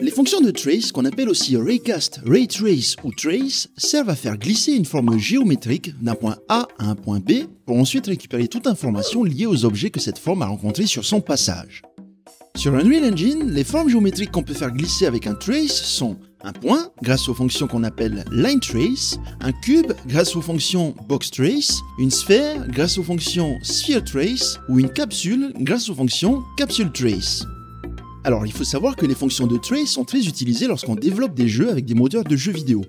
Les fonctions de trace, qu'on appelle aussi raycast, ray trace ou trace, servent à faire glisser une forme géométrique d'un point A à un point B pour ensuite récupérer toute information liée aux objets que cette forme a rencontrés sur son passage. Sur Unreal Engine, les formes géométriques qu'on peut faire glisser avec un trace sont un point, grâce aux fonctions qu'on appelle line trace, un cube, grâce aux fonctions box trace, une sphère, grâce aux fonctions sphere trace, ou une capsule, grâce aux fonctions capsule trace. Alors il faut savoir que les fonctions de trace sont très utilisées lorsqu'on développe des jeux avec des moteurs de jeux vidéo.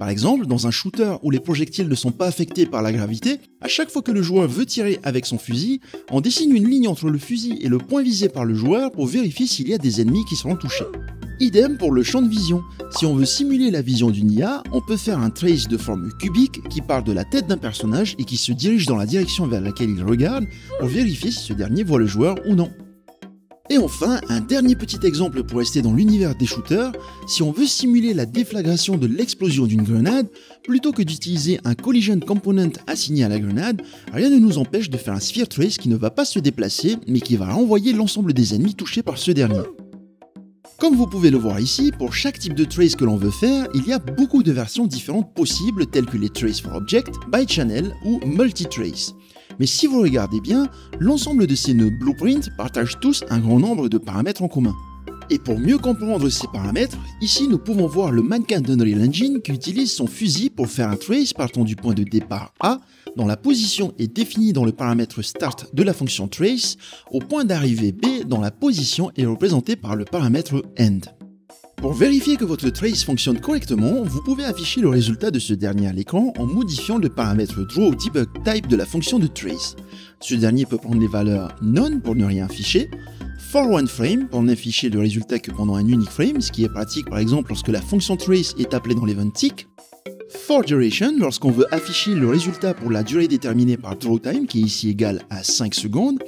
Par exemple, dans un shooter où les projectiles ne sont pas affectés par la gravité, à chaque fois que le joueur veut tirer avec son fusil, on dessine une ligne entre le fusil et le point visé par le joueur pour vérifier s'il y a des ennemis qui seront touchés. Idem pour le champ de vision. Si on veut simuler la vision d'une IA, on peut faire un trace de forme cubique qui part de la tête d'un personnage et qui se dirige dans la direction vers laquelle il regarde pour vérifier si ce dernier voit le joueur ou non. Et enfin, un dernier petit exemple pour rester dans l'univers des shooters, si on veut simuler la déflagration de l'explosion d'une grenade, plutôt que d'utiliser un collision component assigné à la grenade, rien ne nous empêche de faire un sphere trace qui ne va pas se déplacer, mais qui va renvoyer l'ensemble des ennemis touchés par ce dernier. Comme vous pouvez le voir ici, pour chaque type de trace que l'on veut faire, il y a beaucoup de versions différentes possibles telles que les trace for object, by channel ou multi-trace. Mais si vous regardez bien, l'ensemble de ces nœuds blueprint partagent tous un grand nombre de paramètres en commun. Et pour mieux comprendre ces paramètres, ici nous pouvons voir le mannequin d'Unreal Engine qui utilise son fusil pour faire un trace partant du point de départ A, dont la position est définie dans le paramètre start de la fonction trace, au point d'arrivée B, dont la position est représentée par le paramètre end. Pour vérifier que votre trace fonctionne correctement, vous pouvez afficher le résultat de ce dernier à l'écran en modifiant le paramètre DrawDebugType de la fonction de trace. Ce dernier peut prendre les valeurs none pour ne rien afficher, ForOneFrame pour n'afficher le résultat que pendant un unique frame, ce qui est pratique par exemple lorsque la fonction trace est appelée dans l'event tick, ForDuration lorsqu'on veut afficher le résultat pour la durée déterminée par drawTime qui est ici égale à 5 secondes,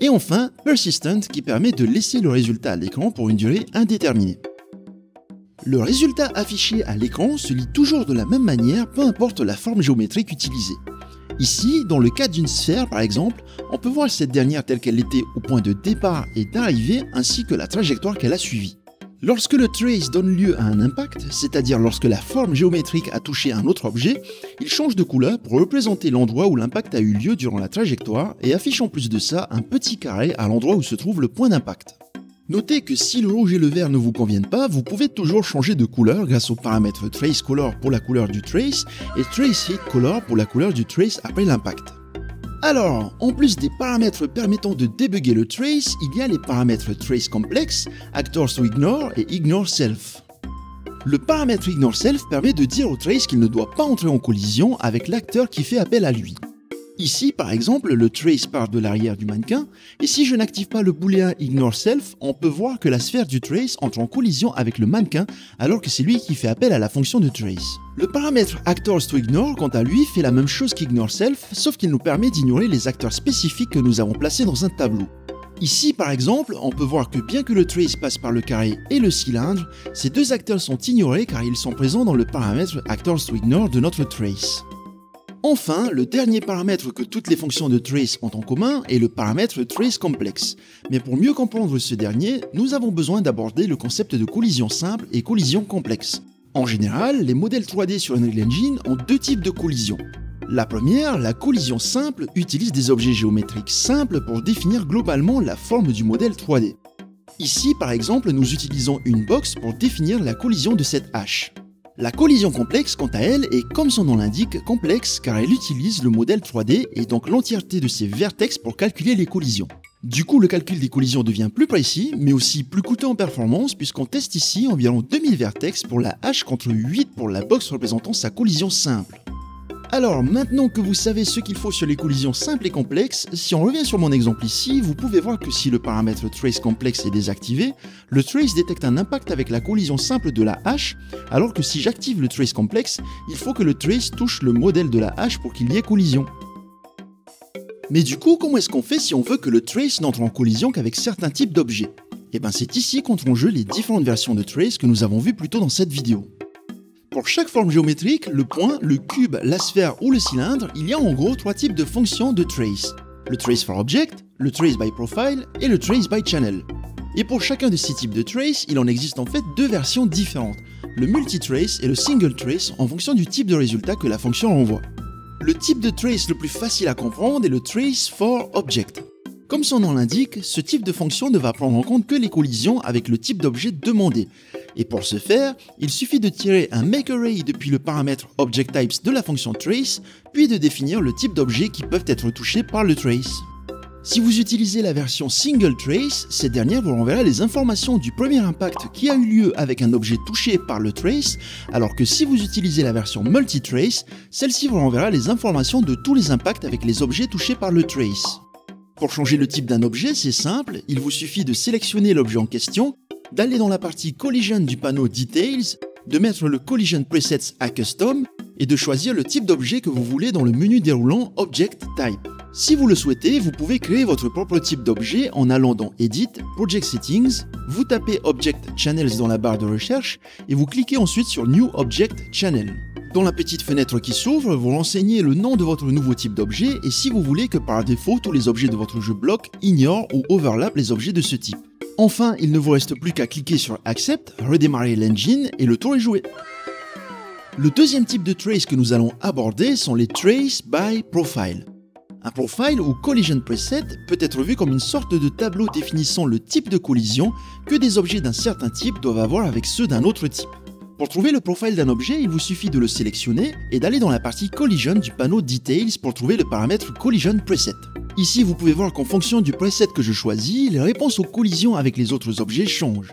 et enfin Persistent qui permet de laisser le résultat à l'écran pour une durée indéterminée. Le résultat affiché à l'écran se lit toujours de la même manière, peu importe la forme géométrique utilisée. Ici, dans le cas d'une sphère par exemple, on peut voir cette dernière telle qu'elle était au point de départ et d'arrivée ainsi que la trajectoire qu'elle a suivie. Lorsque le trace donne lieu à un impact, c'est-à-dire lorsque la forme géométrique a touché un autre objet, il change de couleur pour représenter l'endroit où l'impact a eu lieu durant la trajectoire et affiche en plus de ça un petit carré à l'endroit où se trouve le point d'impact. Notez que si le rouge et le vert ne vous conviennent pas, vous pouvez toujours changer de couleur grâce au paramètre TraceColor pour la couleur du trace et TraceHitColor pour la couleur du trace après l'impact. Alors, en plus des paramètres permettant de débugger le trace, il y a les paramètres TraceComplex, ActorsToIgnore et IgnoreSelf. Le paramètre IgnoreSelf permet de dire au trace qu'il ne doit pas entrer en collision avec l'acteur qui fait appel à lui. Ici, par exemple, le trace part de l'arrière du mannequin, et si je n'active pas le booléen IgnoreSelf, on peut voir que la sphère du trace entre en collision avec le mannequin, alors que c'est lui qui fait appel à la fonction de trace. Le paramètre ActorsToIgnore, quant à lui, fait la même chose qu'IgnoreSelf, sauf qu'il nous permet d'ignorer les acteurs spécifiques que nous avons placés dans un tableau. Ici, par exemple, on peut voir que bien que le trace passe par le carré et le cylindre, ces deux acteurs sont ignorés car ils sont présents dans le paramètre ActorsToIgnore de notre trace. Enfin, le dernier paramètre que toutes les fonctions de trace ont en commun est le paramètre TraceComplex. Mais pour mieux comprendre ce dernier, nous avons besoin d'aborder le concept de collision simple et collision complexe. En général, les modèles 3D sur Unreal Engine ont deux types de collisions. La première, la collision simple, utilise des objets géométriques simples pour définir globalement la forme du modèle 3D. Ici, par exemple, nous utilisons une box pour définir la collision de cette hache. La collision complexe, quant à elle, est comme son nom l'indique, complexe car elle utilise le modèle 3D et donc l'entièreté de ses vertex pour calculer les collisions. Du coup, le calcul des collisions devient plus précis, mais aussi plus coûteux en performance puisqu'on teste ici environ 2000 vertex pour la hache contre 8 pour la box représentant sa collision simple. Alors, maintenant que vous savez ce qu'il faut sur les collisions simples et complexes, si on revient sur mon exemple ici, vous pouvez voir que si le paramètre TraceComplex est désactivé, le trace détecte un impact avec la collision simple de la hache, alors que si j'active le TraceComplex, il faut que le trace touche le modèle de la hache pour qu'il y ait collision. Mais du coup, comment est-ce qu'on fait si on veut que le trace n'entre en collision qu'avec certains types d'objets? Et bien c'est ici qu'entrent en jeu les différentes versions de trace que nous avons vues plus tôt dans cette vidéo. Pour chaque forme géométrique, le point, le cube, la sphère ou le cylindre, il y a en gros trois types de fonctions de trace. Le trace for object, le trace by profile et le trace by channel. Et pour chacun de ces types de trace, il en existe en fait deux versions différentes, le multi-trace et le single-trace en fonction du type de résultat que la fonction renvoie. Le type de trace le plus facile à comprendre est le trace for object. Comme son nom l'indique, ce type de fonction ne va prendre en compte que les collisions avec le type d'objet demandé. Et pour ce faire, il suffit de tirer un MakeArray depuis le paramètre ObjectTypes de la fonction trace, puis de définir le type d'objets qui peuvent être touchés par le trace. Si vous utilisez la version single trace, cette dernière vous renverra les informations du premier impact qui a eu lieu avec un objet touché par le trace, alors que si vous utilisez la version multi-trace, celle-ci vous renverra les informations de tous les impacts avec les objets touchés par le trace. Pour changer le type d'un objet, c'est simple, il vous suffit de sélectionner l'objet en question, d'aller dans la partie Collision du panneau Details, de mettre le Collision Presets à Custom et de choisir le type d'objet que vous voulez dans le menu déroulant Object Type. Si vous le souhaitez, vous pouvez créer votre propre type d'objet en allant dans Edit, Project Settings, vous tapez Object Channels dans la barre de recherche et vous cliquez ensuite sur New Object Channel. Dans la petite fenêtre qui s'ouvre, vous renseignez le nom de votre nouveau type d'objet et si vous voulez que par défaut tous les objets de votre jeu bloquent, ignorent ou overlappent les objets de ce type. Enfin, il ne vous reste plus qu'à cliquer sur Accept, redémarrer l'engine et le tour est joué. Le deuxième type de trace que nous allons aborder sont les trace by profile. Un profile ou collision preset peut être vu comme une sorte de tableau définissant le type de collision que des objets d'un certain type doivent avoir avec ceux d'un autre type. Pour trouver le profile d'un objet, il vous suffit de le sélectionner et d'aller dans la partie Collision du panneau Details pour trouver le paramètre Collision Preset. Ici, vous pouvez voir qu'en fonction du preset que je choisis, les réponses aux collisions avec les autres objets changent.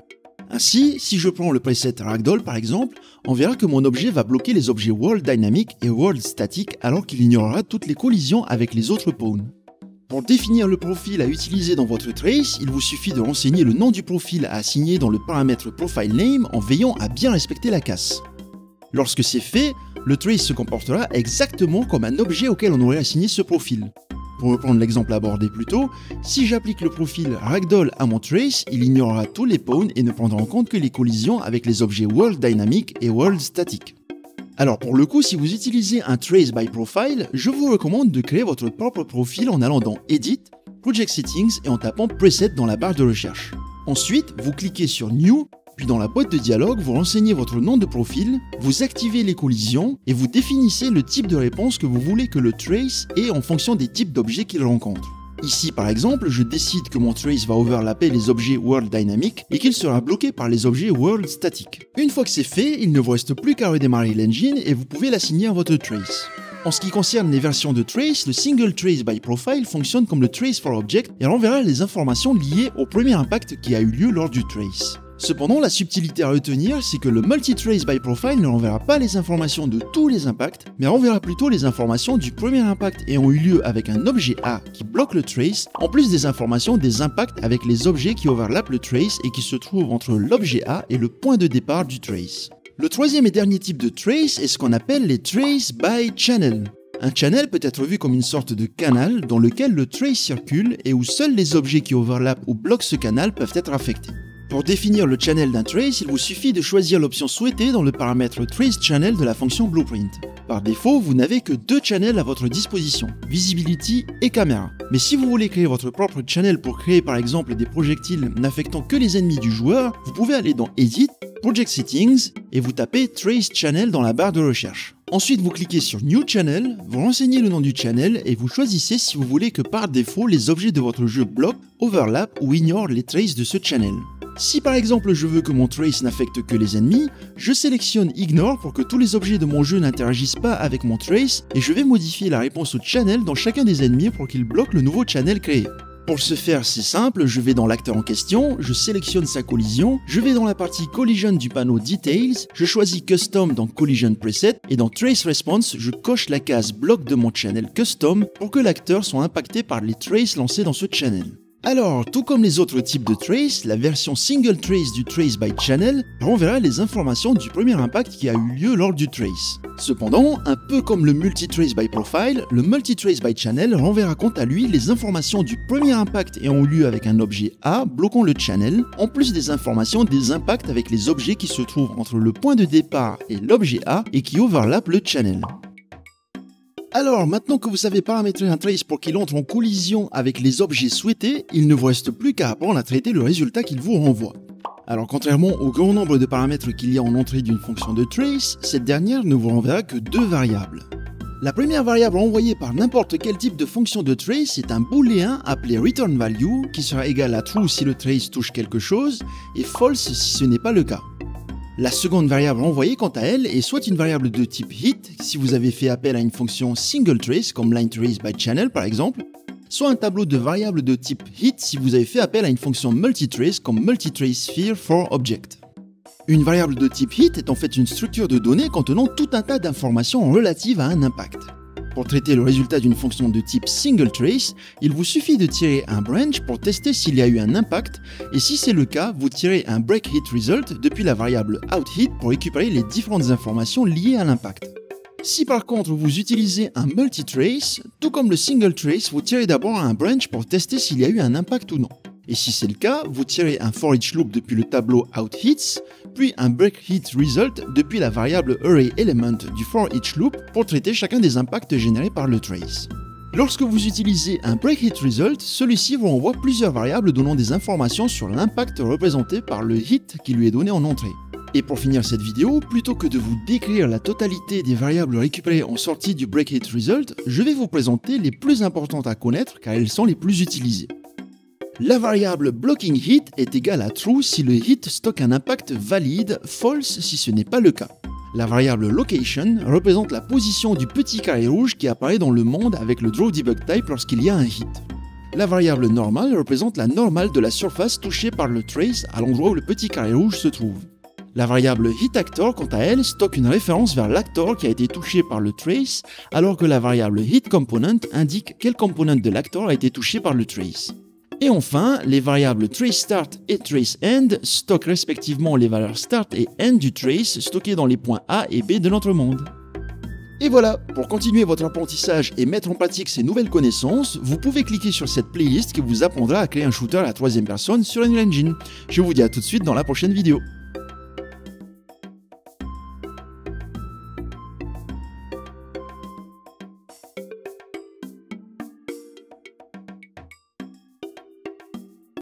Ainsi, si je prends le preset Ragdoll par exemple, on verra que mon objet va bloquer les objets World Dynamic et World Static alors qu'il ignorera toutes les collisions avec les autres pawns. Pour définir le profil à utiliser dans votre trace, il vous suffit de renseigner le nom du profil à assigner dans le paramètre ProfileName en veillant à bien respecter la casse. Lorsque c'est fait, le trace se comportera exactement comme un objet auquel on aurait assigné ce profil. Pour reprendre l'exemple abordé plus tôt, si j'applique le profil Ragdoll à mon trace, il ignorera tous les pawns et ne prendra en compte que les collisions avec les objets World Dynamic et World Static. Alors pour le coup, si vous utilisez un Trace by Profile, je vous recommande de créer votre propre profil en allant dans Edit, Project Settings et en tapant Preset dans la barre de recherche. Ensuite, vous cliquez sur New, puis dans la boîte de dialogue, vous renseignez votre nom de profil, vous activez les collisions et vous définissez le type de réponse que vous voulez que le Trace ait en fonction des types d'objets qu'il rencontre. Ici par exemple, je décide que mon trace va overlapper les objets World Dynamic et qu'il sera bloqué par les objets World Static. Une fois que c'est fait, il ne vous reste plus qu'à redémarrer l'engine et vous pouvez l'assigner à votre trace. En ce qui concerne les versions de trace, le single trace by profile fonctionne comme le trace for object et renverra les informations liées au premier impact qui a eu lieu lors du trace. Cependant, la subtilité à retenir, c'est que le multi-trace by profile ne renverra pas les informations de tous les impacts, mais renverra plutôt les informations du premier impact ayant eu lieu avec un objet A qui bloque le trace, en plus des informations des impacts avec les objets qui overlappent le trace et qui se trouvent entre l'objet A et le point de départ du trace. Le troisième et dernier type de trace est ce qu'on appelle les trace by channel. Un channel peut être vu comme une sorte de canal dans lequel le trace circule et où seuls les objets qui overlappent ou bloquent ce canal peuvent être affectés. Pour définir le channel d'un trace, il vous suffit de choisir l'option souhaitée dans le paramètre Trace Channel de la fonction Blueprint. Par défaut, vous n'avez que deux channels à votre disposition, Visibility et Camera. Mais si vous voulez créer votre propre channel pour créer par exemple des projectiles n'affectant que les ennemis du joueur, vous pouvez aller dans Edit, Project Settings et vous tapez Trace Channel dans la barre de recherche. Ensuite, vous cliquez sur New Channel, vous renseignez le nom du channel et vous choisissez si vous voulez que par défaut les objets de votre jeu bloquent, overlappent ou ignorent les traces de ce channel. Si par exemple je veux que mon trace n'affecte que les ennemis, je sélectionne Ignore pour que tous les objets de mon jeu n'interagissent pas avec mon trace et je vais modifier la réponse au channel dans chacun des ennemis pour qu'il bloque le nouveau channel créé. Pour ce faire, c'est simple, je vais dans l'acteur en question, je sélectionne sa collision, je vais dans la partie Collision du panneau Details, je choisis Custom dans Collision Preset et dans Trace Response, je coche la case Bloc de mon channel Custom pour que l'acteur soit impacté par les traces lancées dans ce channel. Alors, tout comme les autres types de trace, la version single trace du trace by channel renverra les informations du premier impact qui a eu lieu lors du trace. Cependant, un peu comme le multi-trace by profile, le multi-trace by channel renverra quant à lui les informations du premier impact ayant eu lieu avec un objet A bloquant le channel, en plus des informations des impacts avec les objets qui se trouvent entre le point de départ et l'objet A et qui overlappent le channel. Alors, maintenant que vous savez paramétrer un trace pour qu'il entre en collision avec les objets souhaités, il ne vous reste plus qu'à apprendre à traiter le résultat qu'il vous renvoie. Alors, contrairement au grand nombre de paramètres qu'il y a en entrée d'une fonction de trace, cette dernière ne vous renverra que deux variables. La première variable envoyée par n'importe quel type de fonction de trace est un booléen appelé return value qui sera égal à true si le trace touche quelque chose et false si ce n'est pas le cas. La seconde variable envoyée quant à elle est soit une variable de type hit si vous avez fait appel à une fonction single-trace comme line trace by channel par exemple, soit un tableau de variables de type hit si vous avez fait appel à une fonction multi-trace comme multi-trace sphere for object. Une variable de type hit est en fait une structure de données contenant tout un tas d'informations relatives à un impact. Pour traiter le résultat d'une fonction de type single trace, il vous suffit de tirer un branch pour tester s'il y a eu un impact, et si c'est le cas, vous tirez un break hit result depuis la variable outHit pour récupérer les différentes informations liées à l'impact. Si par contre vous utilisez un multi-trace, tout comme le single trace, vous tirez d'abord un branch pour tester s'il y a eu un impact ou non. Et si c'est le cas, vous tirez un for each loop depuis le tableau outHits, puis un break hit result depuis la variable arrayElement du for each loop pour traiter chacun des impacts générés par le trace. Lorsque vous utilisez un break hit result, celui-ci vous renvoie plusieurs variables donnant des informations sur l'impact représenté par le hit qui lui est donné en entrée. Et pour finir cette vidéo, plutôt que de vous décrire la totalité des variables récupérées en sortie du break hit result, je vais vous présenter les plus importantes à connaître car elles sont les plus utilisées. La variable blocking hit est égale à true si le hit stocke un impact valide, false si ce n'est pas le cas. La variable location représente la position du petit carré rouge qui apparaît dans le monde avec le DrawDebugType lorsqu'il y a un hit. La variable normal représente la normale de la surface touchée par le trace à l'endroit où le petit carré rouge se trouve. La variable hitActor quant à elle stocke une référence vers l'actor qui a été touché par le trace alors que la variable hitComponent indique quel component de l'actor a été touché par le trace. Et enfin, les variables traceStart et traceEnd stockent respectivement les valeurs start et end du trace stockées dans les points A et B de notre monde. Et voilà, pour continuer votre apprentissage et mettre en pratique ces nouvelles connaissances, vous pouvez cliquer sur cette playlist qui vous apprendra à créer un shooter à la troisième personne sur Unreal Engine. Je vous dis à tout de suite dans la prochaine vidéo.